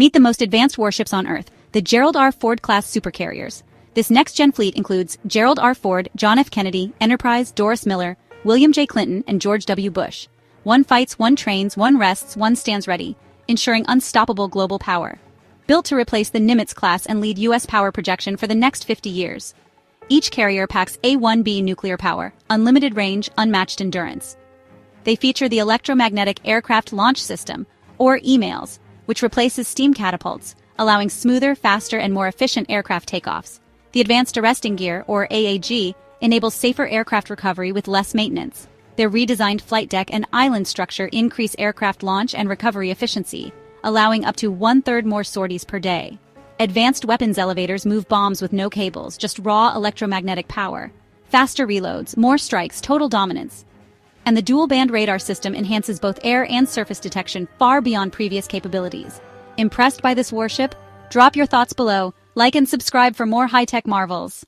meet the most advanced warships on Earth, the Gerald R. Ford-class supercarriers. This next-gen fleet includes Gerald R. Ford, John F. Kennedy, Enterprise, Doris Miller, William J. Clinton, and George W. Bush. One fights, one trains, one rests, one stands ready, ensuring unstoppable global power. Built to replace the Nimitz class and lead U.S. power projection for the next 50 years. Each carrier packs A1B nuclear power, unlimited range, unmatched endurance. They feature the Electromagnetic Aircraft Launch System, or EMALS, which replaces steam catapults, allowing smoother, faster, and more efficient aircraft takeoffs. The Advanced Arresting Gear, or AAG, enables safer aircraft recovery with less maintenance. Their redesigned flight deck and island structure increase aircraft launch and recovery efficiency, allowing up to one-third more sorties per day. Advanced weapons elevators move bombs with no cables, just raw electromagnetic power. Faster reloads, more strikes, total dominance. And the dual-band radar system enhances both air and surface detection far beyond previous capabilities. Impressed by this warship? Drop your thoughts below, like and subscribe for more high-tech marvels.